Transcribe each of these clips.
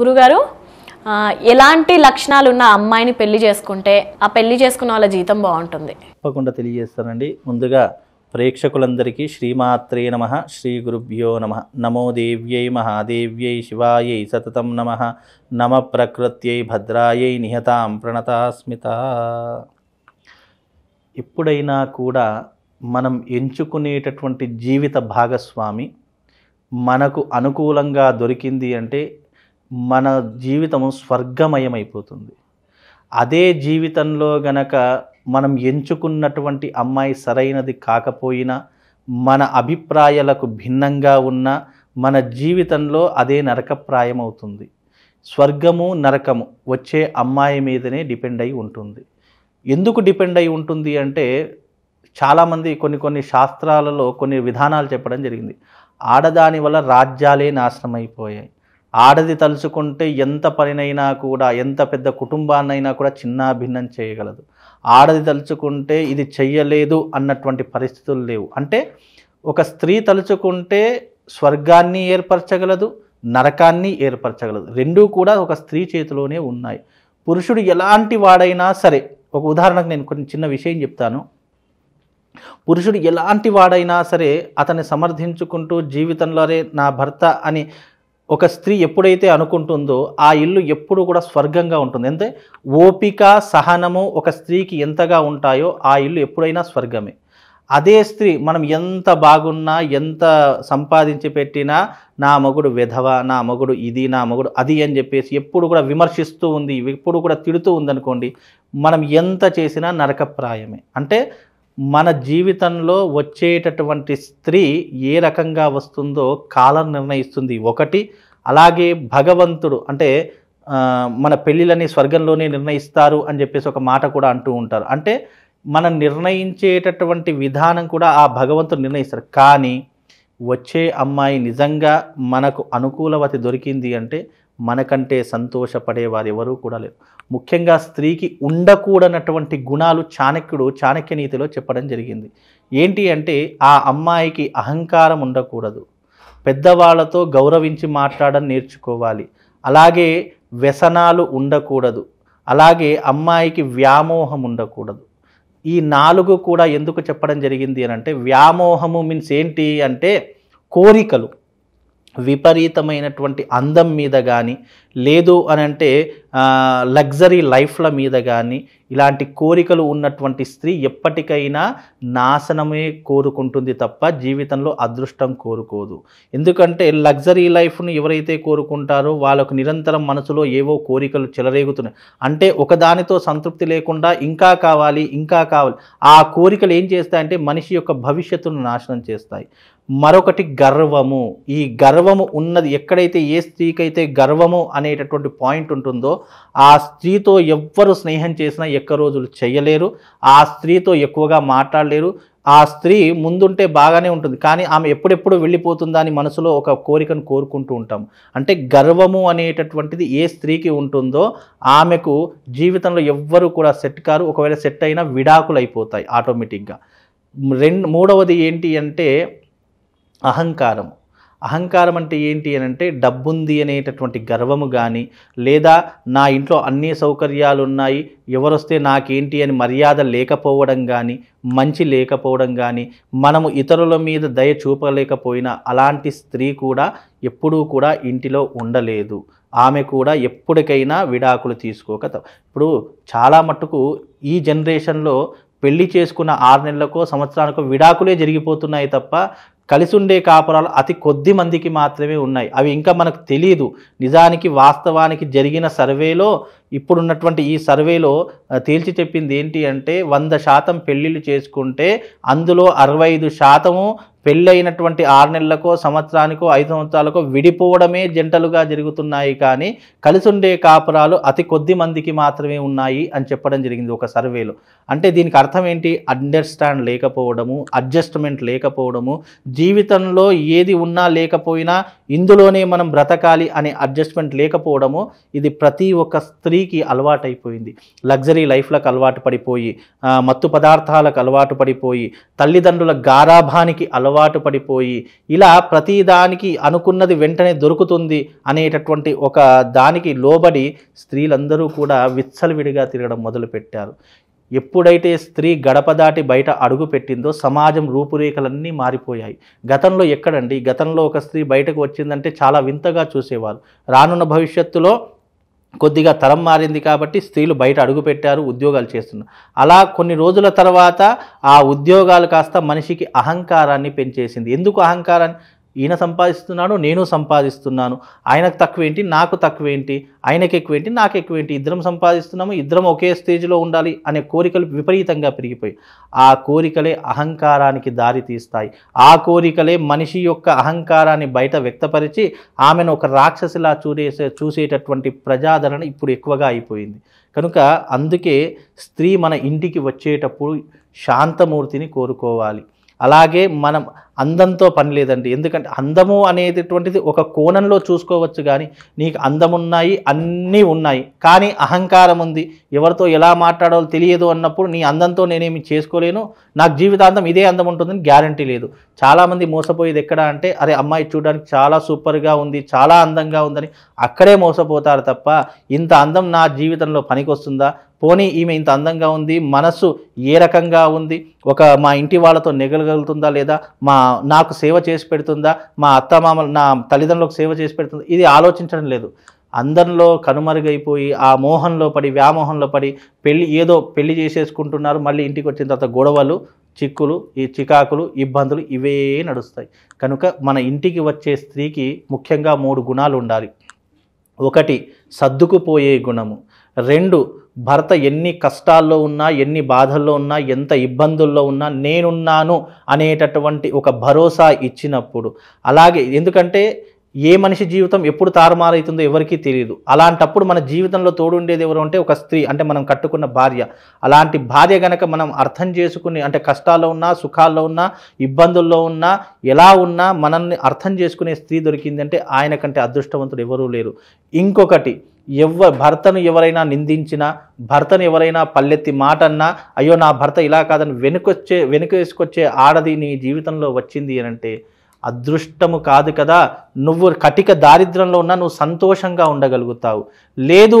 గురుగారు ఎలాంటి లక్షణాలు ఉన్న అమ్మాయిని పెళ్లి చేసుకుంటే ఆ పెళ్లి చేసుకున్న వాళ్ళ జీతం బాగుంటుంది? తప్పకుండా తెలియజేస్తానండి. ముందుగా ప్రేక్షకులందరికీ శ్రీమాత్రే నమః, శ్రీ గురుభ్యో నమః. నమో దేవ్యై మహాదేవ్యై శివాయై సతతం నమః. నమ ప్రకృత్యై భద్రాయై నిహతాం ప్రణతాస్మిత. ఎప్పుడైనా కూడా మనం ఎంచుకునేటటువంటి జీవిత భాగస్వామి మనకు అనుకూలంగా దొరికింది అంటే మన జీవితము స్వర్గమయమైపోతుంది. అదే జీవితంలో గనక మనం ఎంచుకున్నటువంటి అమ్మాయి సరైనది కాకపోయినా, మన అభిప్రాయాలకు భిన్నంగా ఉన్న మన జీవితంలో అదే నరకప్రాయమవుతుంది. స్వర్గము నరకము వచ్చే అమ్మాయి మీదనే డిపెండ్ అయి ఉంటుంది. ఎందుకు డిపెండ్ అయి ఉంటుంది అంటే, చాలామంది కొన్ని శాస్త్రాలలో కొన్ని విధానాలు చెప్పడం జరిగింది. ఆడదాని వల్ల రాజ్యాలే నాశనం అయిపోయాయి. ఆడది తలుచుకుంటే ఎంత పనినైనా కూడా, ఎంత పెద్ద కుటుంబాన్నైనా కూడా చిన్న భిన్నం చేయగలదు. ఆడది తలుచుకుంటే ఇది చెయ్యలేదు అన్నటువంటి పరిస్థితులు లేవు. అంటే ఒక స్త్రీ తలుచుకుంటే స్వర్గాన్ని ఏర్పరచగలదు, నరకాన్ని ఏర్పరచగలదు. రెండూ కూడా ఒక స్త్రీ చేతిలోనే ఉన్నాయి. పురుషుడు ఎలాంటి వాడైనా సరే, ఒక ఉదాహరణకు నేను కొన్ని చిన్న విషయం చెప్తాను. పురుషుడు ఎలాంటి వాడైనా సరే అతన్ని సమర్థించుకుంటూ జీవితంలోనే నా భర్త అని ఒక స్త్రీ ఎప్పుడైతే అనుకుంటుందో ఆ ఇల్లు ఎప్పుడు కూడా స్వర్గంగా ఉంటుంది. అంటే ఓపిక సహనము ఒక స్త్రీకి ఎంతగా ఉంటాయో ఆ ఇల్లు ఎప్పుడైనా స్వర్గమే. అదే స్త్రీ మనం ఎంత బాగున్నా, ఎంత సంపాదించి పెట్టినా, నా మొగుడు వెధవ, నా మొగుడు ఇది, నా మొగుడు అది అని చెప్పేసి ఎప్పుడు కూడా విమర్శిస్తూ ఉంది, ఎప్పుడు కూడా తిడుతూ ఉందనుకోండి, మనం ఎంత చేసినా నరకప్రాయమే. అంటే మన జీవితంలో వచ్చేటటువంటి స్త్రీ ఏ రకంగా వస్తుందో కాలం నిర్ణయిస్తుంది ఒకటి. అలాగే భగవంతుడు అంటే మన పెళ్ళిళ్ళని స్వర్గంలోనే నిర్ణయిస్తారు అని చెప్పేసి ఒక మాట కూడా అంటూ ఉంటారు. అంటే మనం నిర్ణయించేటటువంటి విధానం కూడా ఆ భగవంతుడు నిర్ణయిస్తారు. కానీ వచ్చే అమ్మాయి నిజంగా మనకు అనుకూలవతి దొరికింది అంటే మనకంటే సంతోషపడేవారు ఎవరూ కూడా లేరు. ముఖ్యంగా స్త్రీకి ఉండకూడనటువంటి గుణాలు చాణక్య నీతిలో చెప్పడం జరిగింది. ఏంటి అంటే, ఆ అమ్మాయికి అహంకారం ఉండకూడదు, పెద్దవాళ్లతో గౌరవించి మాట్లాడడం నేర్చుకోవాలి, అలాగే వ్యసనాలు ఉండకూడదు, అలాగే అమ్మాయికి వ్యామోహం ఉండకూడదు. ఈ నాలుగు కూడా ఎందుకు చెప్పడం జరిగింది అని అంటే, వ్యామోహము మీన్స్ ఏంటి అంటే కోరికలు, విపరీతమైనటువంటి అందం మీద కానీ, లేదు అని అంటే లగ్జరీ లైఫ్ల మీద కానీ, ఇలాంటి కోరికలు ఉన్నటువంటి స్త్రీ ఎప్పటికైనా నాశనమే కోరుకుంటుంది తప్ప జీవితంలో అదృష్టం కోరుకోదు. ఎందుకంటే లగ్జరీ లైఫ్ను ఎవరైతే కోరుకుంటారో వాళ్ళకు నిరంతరం మనసులో ఏవో కోరికలు చెలరేగుతున్నాయి. అంటే ఒకదానితో సంతృప్తి లేకుండా ఇంకా కావాలి, ఇంకా కావాలి. ఆ కోరికలు ఏం చేస్తాయంటే మనిషి యొక్క భవిష్యత్తును నాశనం చేస్తాయి. మరొకటి గర్వము. ఈ గర్వము ఉన్నది ఎక్కడైతే, ఏ స్త్రీకైతే గర్వము అనేటటువంటి పాయింట్ ఉంటుందో ఆ స్త్రీతో ఎవ్వరు స్నేహం చేసినా ఎక్కువ రోజులు చేయలేరు, ఆ స్త్రీతో ఎక్కువగా మాట్లాడలేరు. ఆ స్త్రీ ముందుంటే బాగానే ఉంటుంది, కానీ ఆమె ఎప్పుడెప్పుడు వెళ్ళిపోతుందా అని మనసులో ఒక కోరికను కోరుకుంటూ ఉంటాం. అంటే గర్వము అనేటటువంటిది ఏ స్త్రీకి ఉంటుందో ఆమెకు జీవితంలో ఎవ్వరూ కూడా సెట్ కారు. ఒకవేళ సెట్ అయినా విడాకులు అయిపోతాయి ఆటోమేటిక్గా. మూడవది ఏంటి అంటే అహంకారం. అహంకారం అంటే ఏంటి అని అంటే, డబ్బుంది అనేటటువంటి గర్వము కానీ, లేదా నా ఇంట్లో అన్ని సౌకర్యాలు ఉన్నాయి, ఎవరొస్తే నాకేంటి అని మర్యాద లేకపోవడం కానీ, మంచి లేకపోవడం కానీ, మనము ఇతరుల మీద దయ చూపలేకపోయినా అలాంటి స్త్రీ కూడా ఎప్పుడూ కూడా ఇంటిలో ఉండలేదు. ఆమె కూడా ఎప్పటికైనా విడాకులు తీసుకోక. ఇప్పుడు చాలా మట్టుకు ఈ జనరేషన్లో పెళ్లి చేసుకున్న 6 నెలలకో సంవత్సరానికో విడాకులే జరిగిపోతున్నాయి తప్ప కలిసి ఉండే కాపురాలు అతి కొద్ది మందికి మాత్రమే ఉన్నాయి. అవి ఇంకా మనకు తెలియదు. నిజానికి వాస్తవానికి జరిగిన సర్వేలో, ఇప్పుడున్నటువంటి ఈ సర్వేలో తేల్చి చెప్పింది ఏంటి అంటే, 100% పెళ్ళిళ్ళు చేసుకుంటే అందులో 65% పెళ్ళైనటువంటి 6 నెలలకో సంవత్సరానికో 5 సంవత్సరాలకో విడిపోవడమే జంటలుగా జరుగుతున్నాయి. కానీ కలిసి ఉండే కాపురాలు అతి కొద్ది మందికి మాత్రమే ఉన్నాయి అని చెప్పడం జరిగింది ఒక సర్వేలో. అంటే దీనికి అర్థం ఏంటి? అండర్స్టాండ్ లేకపోవడము, అడ్జస్ట్మెంట్ లేకపోవడము, జీవితంలో ఏది ఉన్నా లేకపోయినా ఇందులోనే మనం బ్రతకాలి అనే అడ్జస్ట్మెంట్ లేకపోవడము ఇది ప్రతి ఒక్క స్త్రీకి అలవాటైపోయింది. లగ్జరీ లైఫ్లకు అలవాటు పడిపోయి, మత్తు పదార్థాలకు అలవాటు పడిపోయి, తల్లిదండ్రుల గారాభానికి అలవాటు పడిపోయి, ఇలా ప్రతి దానికి అనుకున్నది వెంటనే దొరుకుతుంది అనేటటువంటి ఒక దానికి లోబడి స్త్రీలందరూ కూడా విచ్చలవిడిగా తిరగడం మొదలుపెట్టారు. ఎప్పుడైతే స్త్రీ గడప దాటి బయట అడుగు పెట్టిందో సమాజం రూపురేఖలన్నీ మారిపోయాయి. గతంలో ఎక్కడండి, గతంలో ఒక స్త్రీ బయటకు వచ్చిందంటే చాలా వింతగా చూసేవారు. రానున్న భవిష్యత్తులో కొద్దిగా తరం మారింది కాబట్టి స్త్రీలు బయట అడుగుపెట్టారు, ఉద్యోగాలు చేస్తున్నారు. అలా కొన్ని రోజుల తర్వాత ఆ ఉద్యోగాలు కాస్త మనిషికి అహంకారాన్ని పెంచేసింది. ఎందుకు అహంకారాన్ని? ఈయన సంపాదిస్తున్నాడు, నేను సంపాదిస్తున్నాను, ఆయనకు తక్కువేంటి, నాకు తక్కువేంటి, ఆయనకు ఎక్కువేంటి, నాకు ఎక్కువేంటి, ఇద్దరం సంపాదిస్తున్నాము, ఇద్దరం ఒకే స్టేజ్లో ఉండాలి అనే కోరికలు విపరీతంగా పెరిగిపోయి ఆ కోరికలే అహంకారానికి దారి తీస్తాయి. ఆ కోరికలే మనిషి యొక్క అహంకారాన్ని బయట వ్యక్తపరిచి ఆమెను ఒక రాక్షసిలా చూసేటటువంటి ప్రజాదరణ ఇప్పుడు ఎక్కువగా అయిపోయింది. కనుక అందుకే స్త్రీ మన ఇంటికి వచ్చేటప్పుడు శాంతమూర్తిని కోరుకోవాలి. అలాగే మనం అందంతో పని లేదండి. ఎందుకంటే అందము అనేటటువంటిది ఒక కోణంలో చూసుకోవచ్చు, కానీ నీకు అందమున్నాయి, అన్నీ ఉన్నాయి, కానీ అహంకారం ఉంది, ఎవరితో ఎలా మాట్లాడాలో తెలియదు అన్నప్పుడు నీ అందంతో నేనేమి చేసుకోలేను, నాకు జీవితాంతం ఇదే అందం ఉంటుందని గ్యారంటీ లేదు. చాలామంది మోసపోయేది ఎక్కడ అంటే, అరే అమ్మాయి చూడడానికి చాలా సూపర్గా ఉంది, చాలా అందంగా ఉందని అక్కడే మోసపోతారు తప్ప ఇంత అందం నా జీవితంలో పనికొస్తుందా, పోనీ ఈమె ఇంత అందంగా ఉంది, మనసు ఏ రకంగా ఉంది, ఒక మా ఇంటి వాళ్ళతో నెగలగలుగుతుందా లేదా, నాకు సేవ చేసి పెడుతుందా, మా అత్తమామలు నా తల్లిదండ్రులకు సేవ చేసి పెడుతుందా, ఇది ఆలోచించడం లేదు. అందరిలో కనుమరుగైపోయి ఆ మోహంలో పడి, వ్యామోహంలో పడి పెళ్లి చేసేసుకుంటున్నారు. మళ్ళీ ఇంటికి వచ్చిన తర్వాత గొడవలు, చిక్కులు, ఈ చికాకులు, ఇబ్బందులు ఇవే నడుస్తాయి. కనుక మన ఇంటికి వచ్చే స్త్రీకి ముఖ్యంగా 3 గుణాలు ఉండాలి. ఒకటి, సర్దుకుపోయే గుణము. 2, భర్త ఎన్ని కష్టాల్లో ఉన్నా, ఎన్ని బాధల్లో ఉన్నా, ఎంత ఇబ్బందుల్లో ఉన్నా నేనున్నాను అనేటటువంటి ఒక భరోసా ఇచ్చినప్పుడు. అలాగే ఎందుకంటే ఏ మనిషి జీవితం ఎప్పుడు తారుమారైతుందో ఎవరికీ తెలియదు. అలాంటప్పుడు మన జీవితంలో తోడుండేది ఎవరు అంటే ఒక స్త్రీ, అంటే మనం కట్టుకున్న భార్య. అలాంటి భార్య గనక మనం అర్థం చేసుకుని, అంటే కష్టాల్లో ఉన్నా, సుఖాల్లో ఉన్నా, ఇబ్బందుల్లో ఉన్నా, ఎలా ఉన్నా మనల్ని అర్థం చేసుకునే స్త్రీ దొరికిందంటే ఆయన కంటే అదృష్టవంతుడు ఎవరూ లేరు. ఇంకొకటి, భర్తను ఎవరైనా నిందించినా, భర్తను ఎవరైనా పల్లెత్తి మాట అన్నా, అయ్యో నా భర్త ఇలా కాదని వెనుకేసుకొచ్చే ఆడది నీ జీవితంలో వచ్చింది అనంటే అదృష్టము కాదు కదా. నువ్వు కటిక దారిద్ర్యంలో ఉన్నా నువ్వు సంతోషంగా ఉండగలుగుతావు. లేదు,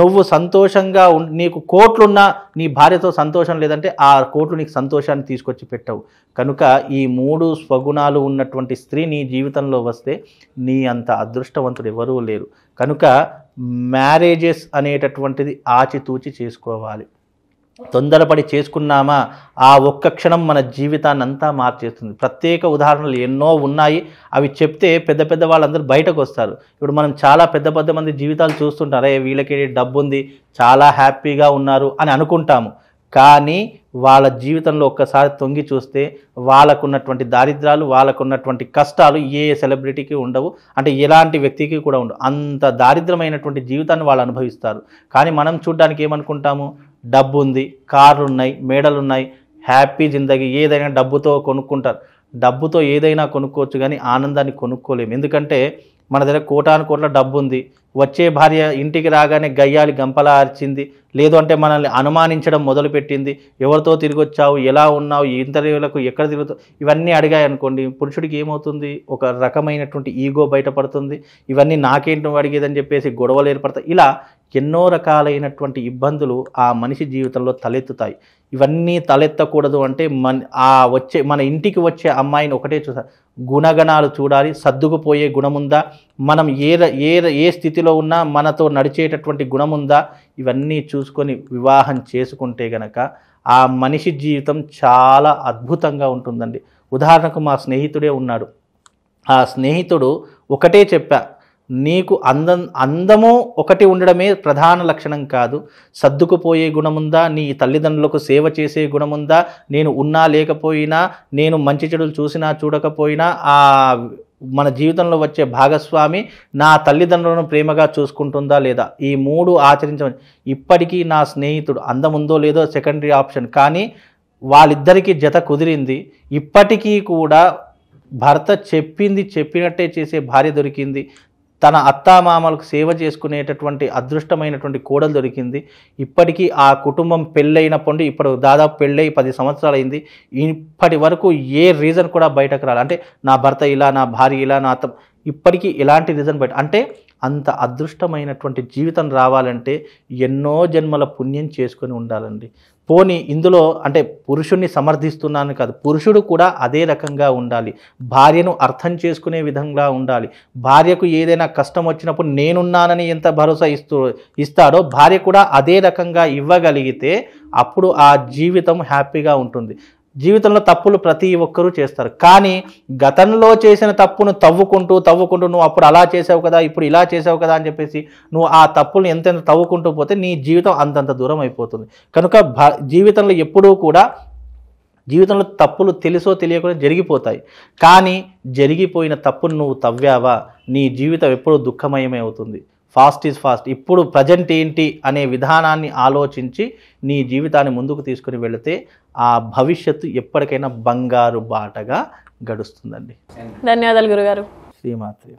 నువ్వు సంతోషంగా నీకు కోట్లున్నా నీ భార్యతో సంతోషం లేదంటే ఆ కోట్లు నీకు సంతోషాన్ని తీసుకొచ్చి పెట్టవు. కనుక ఈ 3 స్వగుణాలు ఉన్నటువంటి స్త్రీ నీ జీవితంలో వస్తే నీ అంత అదృష్టవంతుడు ఎవరూ లేరు. కనుక మ్యారేజెస్ అనేటటువంటిది ఆచితూచి చేసుకోవాలి. తొందరపడి చేసుకున్నామా ఆ ఒక్క క్షణం మన జీవితాన్ని అంతా మార్చేస్తుంది. ప్రత్యేక ఉదాహరణలు ఎన్నో ఉన్నాయి. అవి చెప్తే పెద్ద వాళ్ళందరూ బయటకు వస్తారు. ఇప్పుడు మనం చాలా పెద్ద మంది జీవితాలు చూస్తుంటారే, వీళ్ళకి డబ్బు ఉంది, చాలా హ్యాపీగా ఉన్నారు అని అనుకుంటాము. కానీ వాళ్ళ జీవితంలో ఒక్కసారి తొంగి చూస్తే వాళ్ళకున్నటువంటి దారిద్రాలు, వాళ్ళకున్నటువంటి కష్టాలు ఏ సెలబ్రిటీకి ఉండవు, అంటే ఎలాంటి వ్యక్తికి కూడా ఉండవు. అంత దారిద్రమైనటువంటి జీవితాన్ని వాళ్ళు అనుభవిస్తారు. కానీ మనం చూడ్డానికి ఏమనుకుంటాము, డబ్బు ఉంది, కార్లు ఉన్నాయి, మేడలు ఉన్నాయి, హ్యాపీ జిందగీ, ఏదైనా డబ్బుతో కొనుక్కుంటారు. డబ్బుతో ఏదైనా కొనుక్కోవచ్చు కానీ ఆనందాన్ని కొనుక్కోలేము. ఎందుకంటే మన దగ్గర కోటానుకోట్ల డబ్బు ఉంది, వచ్చే భార్య ఇంటికి రాగానే గయ్యాలి గంపలా అరిచింది, లేదు అంటే మనల్ని అనుమానించడం మొదలుపెట్టింది, ఎవరితో తిరిగి వచ్చావు, ఎలా ఉన్నావు, ఇంటర్వ్యూలకు ఎక్కడ తిరుగుతావు, ఇవన్నీ అడిగాయి అనుకోండి, పురుషుడికి ఏమవుతుంది, ఒక రకమైనటువంటి ఈగో బయటపడుతుంది. ఇవన్నీ నాకేంటో అడిగేదని చెప్పేసి గొడవలు ఏర్పడతాయి. ఇలా ఎన్నో రకాలైనటువంటి ఇబ్బందులు ఆ మనిషి జీవితంలో తలెత్తుతాయి. ఇవన్నీ తలెత్తకూడదు అంటే మన ఇంటికి వచ్చే అమ్మాయిని ఒకటే చూస్తారు, గుణగణాలు చూడాలి. సర్దుకుపోయే గుణముందా, మనం ఏ స్థితిలో ఉన్నా మనతో నడిచేటటువంటి గుణముందా, ఇవన్నీ చూసుకొని వివాహం చేసుకుంటే గనక ఆ మనిషి జీవితం చాలా అద్భుతంగా ఉంటుందండి. ఉదాహరణకు మా స్నేహితుడే ఉన్నాడు. ఆ స్నేహితుడు ఒకటే చెప్పా, నీకు అందము ఒకటి ఉండడమే ప్రధాన లక్షణం కాదు, సర్దుకుపోయే గుణముందా, నీ తల్లిదండ్రులకు సేవ చేసే గుణముందా, నేను ఉన్నా లేకపోయినా, నేను మంచి చెడులు చూసినా చూడకపోయినా ఆ మన జీవితంలో వచ్చే భాగస్వామి నా తల్లిదండ్రులను ప్రేమగా చూసుకుంటుందా లేదా, ఈ 3 ఆచరించమని. ఇప్పటికీ నా స్నేహితుడు అందముందో లేదో సెకండరీ ఆప్షన్, కానీ వాళ్ళిద్దరికీ జత కుదిరింది. ఇప్పటికీ కూడా భర్త చెప్పింది చెప్పినట్టే చేసే భార్య దొరికింది, తన అత్తామామలకు సేవ చేసుకునేటటువంటి అదృష్టమైనటువంటి కోడలు దొరికింది. ఇప్పటికీ ఆ కుటుంబం పెళ్ళైనప్పుడు ఇప్పుడు దాదాపు పెళ్ళై 10 సంవత్సరాలు అయింది. ఇప్పటి వరకు ఏ రీజన్ కూడా బయటకు రాలి. అంటే నా భర్త ఇలా, నా భార్య ఇలా, నా అత్త, ఇప్పటికీ ఎలాంటి రీజన్ బయట. అంటే అంత అదృష్టమైనటువంటి జీవితం రావాలంటే ఎన్నో జన్మల పుణ్యం చేసుకొని ఉండాలండి. పోనీ ఇందులో అంటే పురుషుణ్ణి సమర్థిస్తున్నాను కాదు, పురుషుడు కూడా అదే రకంగా ఉండాలి, భార్యను అర్థం చేసుకునే విధంగా ఉండాలి. భార్యకు ఏదైనా కష్టం వచ్చినప్పుడు నేనున్నానని ఎంత భరోసా ఇస్తాడో భార్య కూడా అదే రకంగా ఇవ్వగలిగితే అప్పుడు ఆ జీవితం హ్యాపీగా ఉంటుంది. జీవితంలో తప్పులు ప్రతి ఒక్కరూ చేస్తారు, కానీ గతంలో చేసిన తప్పును తవ్వుకుంటూ తవ్వుకుంటూ నువ్వు అప్పుడు అలా చేసావు కదా, ఇప్పుడు ఇలా చేసావు కదా అని చెప్పేసి నువ్వు ఆ తప్పులను ఎంతెంత తవ్వుకుంటూ పోతే నీ జీవితం అంతంత దూరం అయిపోతుంది. కనుక జీవితంలో ఎప్పుడూ కూడా జీవితంలో తప్పులు తెలుసో తెలియకుండా జరిగిపోతాయి, కానీ జరిగిపోయిన తప్పును నువ్వు తవ్వావా నీ జీవితం ఎప్పుడూ దుఃఖమయమే అవుతుంది. ఫాస్ట్ ఈజ్ ఫాస్ట్, ఇప్పుడు ప్రజెంట్ ఏంటి అనే విధానాన్ని ఆలోచించి నీ జీవితాన్ని ముందుకు తీసుకుని వెళితే ఆ భవిష్యత్తు ఎప్పటికైనా బంగారు బాటగా గడుస్తుందండి. ధన్యవాదాలు గురుగారు. శ్రీమాత్రి.